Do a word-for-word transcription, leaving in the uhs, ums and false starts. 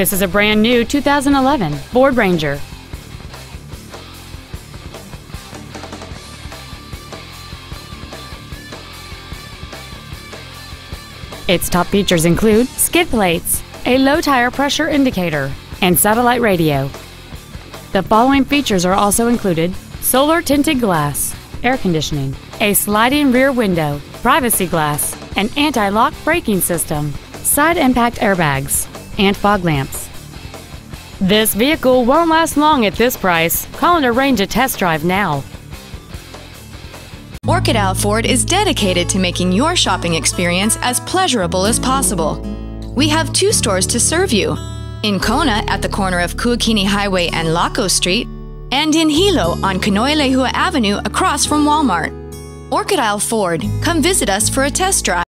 This is a brand new two thousand eleven Ford Ranger. Its top features include skid plates, a low tire pressure indicator, and satellite radio. The following features are also included: solar tinted glass, air conditioning, a sliding rear window, privacy glass, an anti-lock braking system, side impact airbags, and fog lamps. This vehicle won't last long at this price. Call and arrange a test drive now. Orchid Isle Ford is dedicated to making your shopping experience as pleasurable as possible. We have two stores to serve you: in Kona at the corner of Kuakini Highway and Loko Street, and in Hilo on Kanoelehua Avenue across from Walmart. Orchid Isle Ford, come visit us for a test drive.